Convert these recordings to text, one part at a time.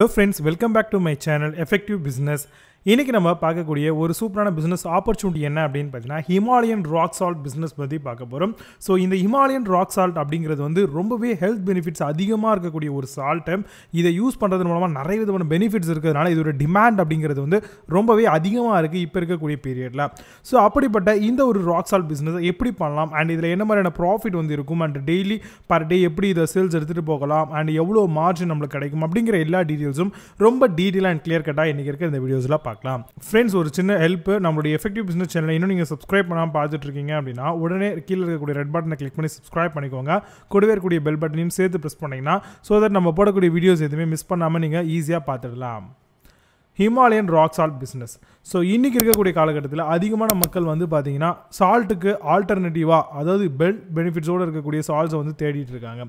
Hello friends, welcome back to my channel Effective Business. இன்னைக்கு நம்ம பார்க்கக்கூடிய ஒரு சூப்பரான பிஸ்னஸ் ஆப்பர்ச்சுனிட்டி என்ன அப்படின்னு பார்த்தீங்கன்னா ஹிமாலயன் ராக் சால்ட் பிஸ்னஸ் பற்றி பார்க்க போகிறோம். ஸோ இந்த ஹிமாலயன் ராக் சால்ட் அப்படிங்கிறது வந்து ரொம்பவே ஹெல்த் பெனிஃபிட்ஸ் அதிகமாக இருக்கக்கூடிய ஒரு சால்ட்டு. இதை யூஸ் பண்ணுறது மூலமாக நிறைய விதமான பெனிஃபிட்ஸ் இருக்கிறதுனால இதோட டிமாண்ட் அப்படிங்கிறது வந்து ரொம்பவே அதிகமாக இருக்குது இப்போ இருக்கக்கூடிய பீரியடில். ஸோ அப்படிப்பட்ட இந்த ஒரு ராக் சால்ட் பிஸ்னஸை எப்படி பண்ணலாம் அண்ட் இதில் என்ன மாதிரியான ப்ராஃபிட் வந்து இருக்கும் அண்ட் டெய்லி பர் டே எப்படி இதை சேல்ஸ் எடுத்துகிட்டு போகலாம் அண்ட் எவ்வளோ மார்ஜின் நம்மளுக்கு கிடைக்கும் அப்படிங்கிற எல்லா டீட்டெயில்ஸும் ரொம்ப டீட்டெயிலாக அண்ட் கிளியர் கட்டாக இன்றைக்கி இருக்கிற இந்த வீடியோஸில் Friends, ஒரு சின்ன ஹெல்ப். நம்மளுடைய எஃபெக்டிவ் பிஸ்னஸ் சேனலை இன்னும் நீங்கள் சப்ஸ்கிரைப் பண்ணாமல் பார்த்துட்டு இருக்கீங்க அப்படின்னா உடனே கீழே இருக்கக்கூடிய ரெட் பட்டனை கிளிக் பண்ணி சப்ஸ்கிரைப் பண்ணிக்கோங்க. கூடவே இருக்கக்கூடிய பெல் பட்டனையும் சேர்த்து ப்ரெஸ் பண்ணிங்கன்னா ஸோ தட் நம்ம போடக்கூடிய வீடியோஸ் எதுவுமே மிஸ் பண்ணாமல் நீங்கள் ஈஸியாக பார்த்துடலாம். Himalayan rock salt business. So இன்றைக்கி இருக்கக்கூடிய காலகட்டத்தில் அதிகமான மக்கள் வந்து பார்த்திங்கன்னா சால்ட்டுக்கு ஆல்டர்னேட்டிவாக, அதாவது பெல் பெனிஃபிட்ஸோடு இருக்கக்கூடிய சால்ட்ஸை வந்து தேடிட்டு இருக்காங்க.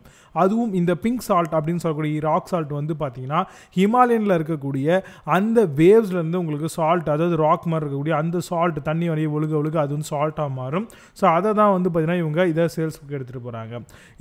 அதுவும் இந்த பிங்க் சால்ட் அப்படின்னு சொல்லக்கூடிய ராக் சால்ட் வந்து பார்த்திங்கன்னா ஹிமாலயனில் இருக்கக்கூடிய அந்த வேவ்ஸ்லேருந்து உங்களுக்கு சால்ட், அதாவது ராக் மாதிரி இருக்கக்கூடிய அந்த சால்ட் தண்ணி வரைய ஒழுக ஒழுக அது வந்து சால்ட்டாக மாறும். ஸோ அதை தான் வந்து பார்த்திங்கன்னா இவங்க இதை சேல்ஸுக்கு எடுத்துகிட்டு போகிறாங்க.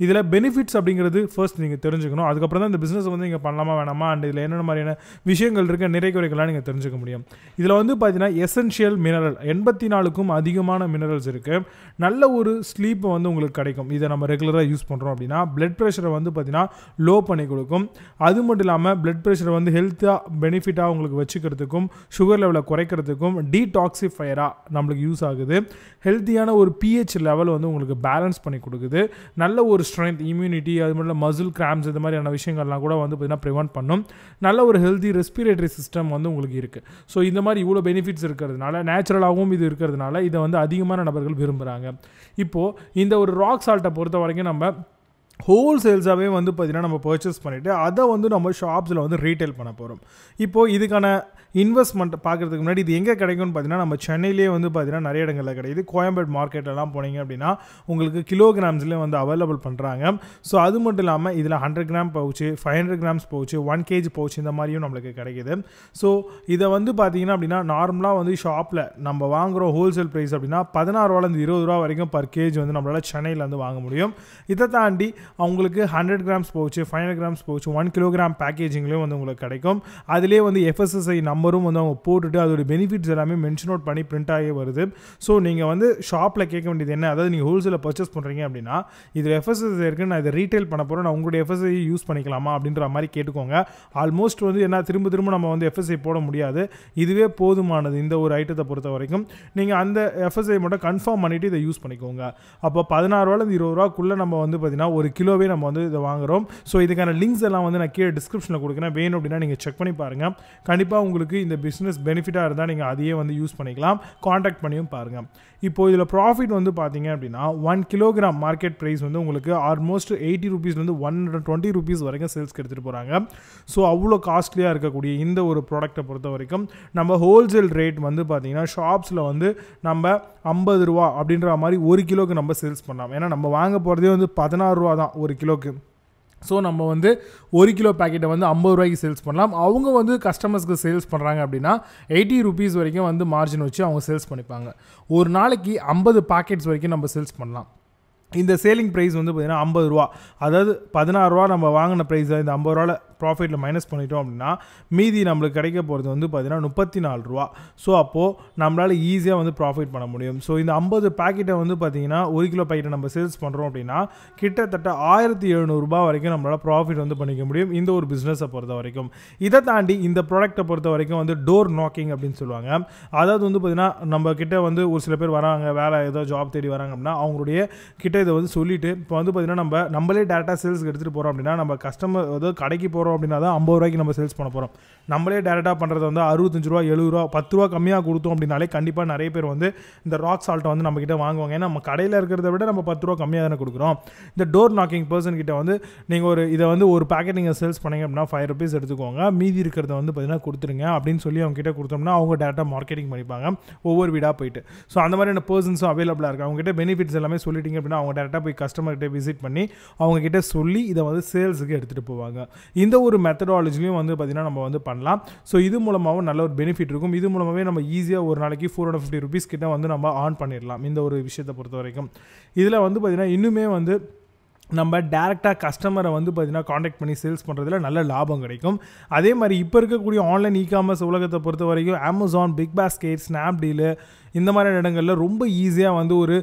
இதில் பெனிஃபிட்ஸ் அப்படிங்கிறது ஃபர்ஸ்ட் நீங்கள் தெரிஞ்சுக்கணும். அதுக்கப்புறம் தான் இந்த பிஸ்னஸ் வந்து நீங்கள் பண்ணலாமா வேணாமா அண்ட் இதில் என்னென்ன மாதிரியான விஷயங்கள் இருக்குது நிறைய குறைகள்லாம் நீங்கள் தெரிஞ்சுக்க முடியும். இதில் வந்து பார்த்தீங்கன்னா எசென்ஷியல் மினரல் 84க்கும் அதிகமான மினரல்ஸ் இருக்குது. நல்ல ஒரு ஸ்லீப் வந்து உங்களுக்கு கிடைக்கும். இதை நம்ம ரெகுலராக யூஸ் பண்ணுறோம் அப்படின்னா பிளட் ப்ரெஷரை வந்து பார்த்தீங்கன்னா லோ பண்ணி கொடுக்கும். அது மட்டும் இல்லாமல் பிளட் ப்ரெஷரை வந்து ஹெல்த்தாக பெனிஃபிட்டாக உங்களுக்கு வச்சுக்கிறதுக்கும், சுகர் லெவலை குறைக்கிறதுக்கும், டீடாக்சிஃபயராக நம்மளுக்கு யூஸ் ஆகுது. ஹெல்த்தியான ஒரு பிஹெச் லெவல் வந்து உங்களுக்கு பேலன்ஸ் பண்ணி கொடுக்குது. நல்ல ஒரு ஸ்ட்ரென்த், இம்யூனிட்டி, அது மட்டும் இல்லை மசில் கிராம்ஸ் இது மாதிரியான விஷயங்கள்லாம் கூட வந்து பார்த்தீங்கன்னா ப்ரிவெண்ட் பண்ணும். நல்ல ஒரு ஹெல்த்தி ரெஸ்பிரேட்டரி சிஸ்டம் வந்து உங்களுக்கு இருக்குது. ஸோ இந்த மாதிரி இவ்வளோ பெனிஃபிட்ஸ் இருக்கிறதுனால, நேச்சுரலாகவும் இது இருக்கிறதுனால இதை வந்து அதிகமான நபர்கள் விரும்புகிறாங்க. இப்போது இந்த ஒரு ராக் சால்ட்டை பொறுத்த வரைக்கும் நம்ம ஹோல்சேல்ஸாகவே வந்து பார்த்திங்கன்னா நம்ம பர்ச்சேஸ் பண்ணிவிட்டு அதை வந்து நம்ம ஷாப்ஸில் வந்து ரீட்டைல் பண்ண போகிறோம். இப்போது இதுக்கான இன்வெஸ்ட்மெண்ட் பார்க்குறதுக்கு முன்னாடி இது எங்கே கிடைக்கும்னு பார்த்தீங்கன்னா நம்ம சென்னையிலே வந்து பார்த்திங்கன்னா நிறைய இடங்களில் கிடையாது. கோயம்பேடு மார்க்கெட்லாம் போனீங்க அப்படின்னா உங்களுக்கு கிலோகிராம்ஸ்லேயே வந்து அவைலபிள் பண்ணுறாங்க. ஸோ அது மட்டும் இல்லாமல் இதில் 100 gram pouch, 500 grams pouch, 1 kg pouch இந்த மாதிரியும் நம்மளுக்கு கிடைக்கிது. ஸோ இதை வந்து பார்த்திங்கன்னா அப்படின்னா நார்மலாக வந்து ஷாப்பில் நம்ம வாங்குகிற ஹோல்சேல் ப்ரைஸ் அப்படின்னா 16 ரூபாலேருந்து 20 ரூபா வரைக்கும் பர் கேஜ் வந்து நம்மளால் சென்னையில் வந்து வாங்க முடியும். இதை தாண்டி அவங்களுக்கு 100 grams pouch, 500 grams pouch, 1 kilogram பேக்கேஜிங்லேயும் வந்து உங்களுக்கு கிடைக்கும். அதிலே வந்து FSSAI நம்பரும் வந்து அவங்க போட்டுட்டு அதோடய பெனிஃபிட்ஸ் எல்லாமே மென்ஷன் அவுட் பண்ணி பிரிண்ட் ஆகி வருது. ஸோ நீங்கள் வந்து ஷாப்பில் கேட்க வேண்டியது என்ன, அதாவது நீங்கள் ஹோல்சேலில் பர்ச்சேஸ் பண்ணுறீங்க அப்படின்னா இதில் FSSAI இருக்குது, நான் இதை ரீட்டைல் பண்ண போகிறேன், நான் உங்களுடைய FSSAI யூஸ் பண்ணிக்கலாமா அப்படின்ற மாதிரி கேட்டுக்கோங்க. ஆல்மோஸ்ட் வந்து என்ன திரும்ப நம்ம வந்து FSSAI போட முடியாது. இதுவே போதுமானது இந்த ஒரு ஐட்டத்தை பொறுத்த வரைக்கும். நீங்கள் அந்த FSSAI மட்டும் கன்ஃபார்ம் பண்ணிவிட்டு இதை யூஸ் பண்ணிக்கோங்க. அப்போ 16 ரூபாலேருந்து 20 ரூபாக்குள்ளே நம்ம வந்து பார்த்திங்கன்னா ஒரு கிலோவே நம்ம வந்து இதை வாங்குகிறோம். ஸோ இதுக்கான லிங்க்ஸ் எல்லாம் வந்து நான் கீழே டிஸ்கிரிப்ஷனில் கொடுக்குறேன். வேணும் அப்படின்னா நீங்கள் செக் பண்ணி பாருங்கள். கண்டிப்பாக உங்களுக்கு இந்த பிஸ்னஸ் பெனிஃபிட்டாக இருந்தால் நீங்கள் அதையே வந்து யூஸ் பண்ணிக்கலாம். காண்டாக்ட் பண்ணியும் பாருங்கள். இப்போது இதில் ப்ராஃபிட் வந்து பார்த்தீங்க அப்படின்னா 1 கிலோகிராம் மார்க்கெட் ப்ரைஸ் வந்து உங்களுக்கு ஆல்மோஸ்ட் 80 ரூபீஸ்லேருந்து 120 ரூபீஸ் வரைக்கும் சேல்ஸ்க்கு எடுத்துகிட்டு போகிறாங்க. ஸோ அவ்வளோ காஸ்ட்லியாக இருக்கக்கூடிய இந்த ஒரு ப்ராடக்ட்டை பொறுத்த வரைக்கும் நம்ம ஹோல்சேல் ரேட் வந்து பார்த்தீங்கன்னா ஷாப்ஸில் வந்து நம்ம 50 ரூபா அப்படின்ற மாதிரி ஒரு கிலோக்கு நம்ம சேல்ஸ் பண்ணலாம். ஏன்னா நம்ம வாங்க போகிறதே வந்து 16 ரூபா தான் ஒரு கிலோக்கு. ஸோ நம்ம வந்து ஒரு கிலோ பேக்கெட்டை வந்து 50 ரூபாய்க்கு சேல்ஸ் பண்ணலாம். அவங்க வந்து கஸ்டமர்ஸ்க்கு சேல்ஸ் பண்ணுறாங்க அப்படின்னா 80 ரூபீஸ் வரைக்கும் வந்து மார்ஜின் வச்சு அவங்க சேல்ஸ் பண்ணிப்பாங்க. ஒரு நாளைக்கு 50 பாக்கெட்ஸ் வரைக்கும் நம்ம சேல்ஸ் பண்ணலாம். இந்த சேலிங் ப்ரைஸ் வந்து பார்த்திங்கன்னா 50 ரூபா, அதாவது 16 ரூபா நம்ம வாங்கின ப்ரைஸ் இந்த 50 ரூபாவில் ப்ராஃபிட்டில் மைனஸ் பண்ணிட்டோம் அப்படின்னா மீதி நம்மளுக்கு கிடைக்க போகிறது வந்து பார்த்திங்கன்னா 34 ரூபா. ஸோ அப்போது நம்மளால் ஈஸியாக வந்து ப்ராஃபிட் பண்ண முடியும். ஸோ இந்த 50 பாக்கெட்டை வந்து பார்த்திங்கன்னா ஒரு கிலோ பாக்கெட்டை நம்ம சேல்ஸ் பண்ணுறோம் அப்படின்னா கிட்டத்தட்ட 1700 ரூபா வரைக்கும் நம்மளால் ப்ராஃபிட் வந்து பண்ணிக்க முடியும் இந்த ஒரு பிஸ்னஸை பொறுத்த வரைக்கும். இதை தாண்டி இந்த ப்ராடக்ட்டை பொறுத்த வரைக்கும் வந்து டோர் நாக்கிங் அப்படின்னு சொல்லுவாங்க. அதாவது வந்து பார்த்திங்கன்னா நம்மக்கிட்ட வந்து ஒரு சில பேர் வராங்க, வேலை ஏதோ ஜாப் தேடி வராங்க அப்படின்னா அவங்களுடைய கிட்ட இதை வந்து சொல்லிவிட்டு இப்போ வந்து பார்த்திங்கன்னா நம்மளே டேரெக்டாக சேல்ஸ்க்கு எடுத்துகிட்டு போகிறோம் அப்படின்னா நம்ம கஸ்டமர் ஏதாவது கடைக்கு போகிறோம் அப்படின்னா தான் 50 ரூபாய்க்கு நம்ம சேல்ஸ் பண்ண போகிறோம். நம்மளே டேரெக்டாக பண்ணுறது வந்து 65 ரூபா, 70 ரூபா, 10 ரூபா கம்மியாக கொடுத்தோம் அப்படின்னாலே கண்டிப்பாக நிறைய பேர் வந்து இந்த ராக் சால்ட்டை வந்து நம்மக்கிட்ட வாங்குவாங்க. ஏன்னா நம்ம கடையில் இருக்கிறத விட நம்ம 10 ரூபா கம்மியாக தானே கொடுக்குறோம். இந்த டோர் நாக்கிங் பர்சன் கிட்ட வந்து நீங்கள் ஒரு பேக்கெட் நீங்கள் சேல்ஸ் பண்ணிங்க அப்படின்னா 5 ரூபீஸ் எடுத்துக்கோங்க, மீதி இருக்கிறத வந்து பார்த்திங்கன்னா கொடுத்துருங்க அப்படின்னு சொல்லி அவங்க கிட்டே கொடுத்தோம்னா அவங்க டேரெக்டாக மார்க்கெட்டிங் பண்ணிப்பாங்க ஒவ்வொரு வீடாக போயிட்டு. ஸோ அந்த மாதிரியான பர்சன்ஸும் அவைலபிளாக இருக்குது. அவங்ககிட்ட பெனிஃபிட்ஸ் எல்லாமே சொல்லிட்டிங்க அப்படின்னா அவங்க டேரெக்டாக போய் கஸ்டமர்கிட்ட விசிட் பண்ணி அவங்ககிட்ட சொல்லி இதை வந்து சேல்ஸுக்கு எடுத்துகிட்டு போவாங்க. இந்த ஒரு மெத்தடாலஜிலையும் வந்து பார்த்திங்கன்னா நம்ம வந்து பண்ணலாம். ஸோ இது மூலமாகவும் நல்ல ஒரு பெனிஃபிட் இருக்கும். இது மூலமாகவே நம்ம ஈஸியாக ஒரு நாளைக்கு 450 ரூபீஸ் கிட்ட வந்து நம்ம ஆன் பண்ணிடலாம் இந்த ஒரு விஷயத்தை பொறுத்த வரைக்கும். இதில் வந்து பார்த்திங்கன்னா இன்னுமே வந்து நம்ம டேரெக்டாக கஸ்டமரை வந்து பார்த்தீங்கன்னா காண்டாக்ட் பண்ணி சேல்ஸ் பண்ணுறதுல நல்ல லாபம் கிடைக்கும். அதே மாதிரி இப்போ இருக்கக்கூடிய ஆன்லைன் இகாமர்ஸ் உலகத்தை பொறுத்த வரைக்கும் அமேசான், பிக் பாஸ்கெட், ஸ்னாப்டீலு இந்த மாதிரியான இடங்களில் ரொம்ப ஈஸியாக வந்து ஒரு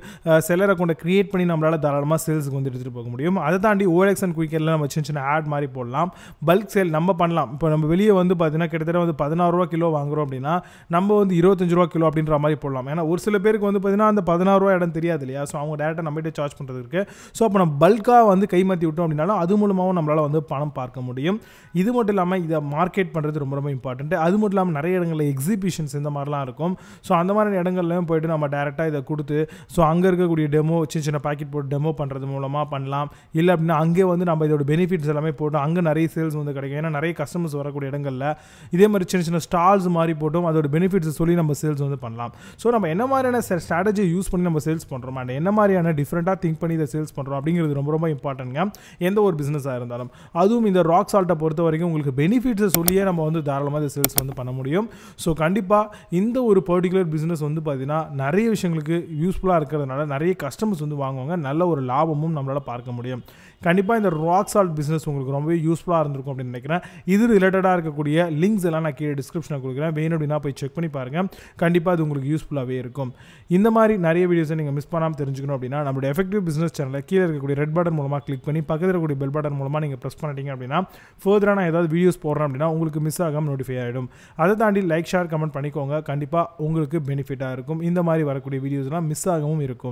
செல்லரை கொண்ட க்ரியேட் பண்ணி நம்மளால் தாராளமாக சேல்ஸுக்கு வந்து எடுத்துகிட்டு போக முடியும். அதை தாண்டி ஓஎக்ஸ் அண்ட் குயிக்கெல்லாம் நம்ம சின்ன சின்ன ஆட் மாதிரி போடலாம், பல்க் சேல் நம்ம பண்ணலாம். இப்போ நம்ம வெளியே வந்து பார்த்தீங்கன்னா கிட்டத்தட்ட வந்து 16 ரூபா கிலோ வாங்குகிறோம் அப்படின்னா நம்ம வந்து 25 ரூபா கிலோ அப்படின்ற மாதிரி போடலாம். ஏன்னா ஒரு சில பேருக்கு வந்து பார்த்தீங்கன்னா அந்த 16 ரூபா இடம் தெரியாது இல்லையா, ஸோ அவங்க டேரெக்டாக நம்மகிட்ட சார்ஜ் பண்ணுறதுக்கு. ஸோ அப்போ நம்ம பல்காக வந்து கைமாற்றி விட்டோம் அப்படின்னாலும் அது மூலமாகவும் நம்மளால் வந்து பணம் பார்க்க முடியும். இது மட்டும் இல்லாமல் இதை மார்க்கெட் பண்ணுறது ரொம்ப ரொம்ப இம்பார்ட்டன்ட்டு. அது மட்டும் இல்லாமல் நிறைய இடங்களில் எக்ஸிபிஷன்ஸ் இந்த மாதிரிலாம் இருக்கும். ஸோ அந்த மாதிரி இடங்கள் போயிட்டு நம்ம டேரெக்டாக இதை கொடுத்து ஸோ அங்கே இருக்கக்கூடிய டெமோ சின்ன சின்ன பாக்கெட் போட்டு டெமோ பண்ணுறது மூலமாக பண்ணலாம். இல்லை அப்படின்னா அங்கே வந்து நம்ம இதோட பெனிஃபிட்ஸ் எல்லாமே போட்டு அங்கே நிறைய சேல்ஸ் வந்து கிடைக்கும். ஏன்னா நிறைய கஸ்டமர்ஸ் வரக்கூடிய இடங்களில் இதே மாதிரி சின்ன சின்ன ஸ்டால்ஸ் மாதிரி போட்டும் அதோட பெனிஃபிட்ஸ் சொல்லி நம்ம சேல்ஸ் வந்து பண்ணலாம். ஸோ நம்ம என்ன மாதிரியான ஸ்ட்ராட்டஜி யூஸ் பண்ணி நம்ம சேல்ஸ் பண்ணுறோம் அண்ட் என்ன மாதிரியான டிஃப்ரெண்ட்டாக திங்க் பண்ணி இதை சேல்ஸ் பண்ணுறோம் அப்படிங்கிறது ரொம்ப ரொம்ப இம்பார்ட்டன்ட்ங்க எந்த ஒரு பிஸ்னஸாக இருந்தாலும். அதுவும் இந்த ராக் சால்ட்டை பொறுத்த வரைக்கும் உங்களுக்கு பெனிஃபிட்ஸை சொல்லியே நம்ம வந்து தாராளமாக இதை சேல்ஸ் வந்து பண்ண முடியும். ஸோ கண்டிப்பாக இந்த ஒரு பர்டிகுலர் பிஸ்னஸ் வந்து பார்த்தீங்கன்னா நிறைய விஷயங்களுக்கு யூஸ்ஃபுல்லாக இருக்கிறதுனால நிறைய கஸ்டமர்ஸ் வந்து வாங்குவாங்க, நல்ல ஒரு லாபமும் நம்மளால் பார்க்க முடியும். கண்டிப்பாக இந்த ராக் சால்ட் பிஸ்னஸ் உங்களுக்கு ரொம்பவே யூஸ்ஃபுல்லாக இருந்திருக்கும் அப்படின்னு நினைக்கிறேன். இது ரிலேட்டடாக இருக்கக்கூடிய லிங்க்ஸ் எல்லாம் நான் கீழே டிஸ்கிரிப்ஷனில் கொடுக்குறேன், வேணும் அப்படின்னா போய் செக் பண்ணி பாருங்கள். கண்டிப்பாக அது உங்களுக்கு யூஸ்ஃபுல்லாகவே இருக்கும். இந்த மாதிரி நிறைய வீடியோஸை நீங்கள் மிஸ் பண்ணாமல் தெரிஞ்சுக்கணும் அப்படின்னா நம்மளுடைய எஃபெக்டிவ் பிஸ்னஸ் சேனலில் கீழே இருக்கக்கூடிய ரெட் பட்டன் மூலமாக கிளிக் பண்ணி பக்கத்தில் இருக்கக்கூடிய பெல் பட்டன் மூலமாக நீங்கள் ப்ரெஸ் பண்ணிட்டீங்க அப்படின்னா ஃபர்தராக நான் ஏதாவது வீடியோஸ் போடுறேன் அப்படின்னா உங்களுக்கு மிஸ் ஆகாமல் நோட்டிஃபை ஆகிடும். அதை தாண்டி லைக், ஷேர், கமெண்ட் பண்ணிக்கோங்க. கண்டிப்பாக உங்களுக்கு பெனிஃபிட்டாக இருக்கும். இந்த மாதிரி வரக்கூடிய வீடியோஸ்லாம் மிஸ் ஆகவும் இருக்கும்.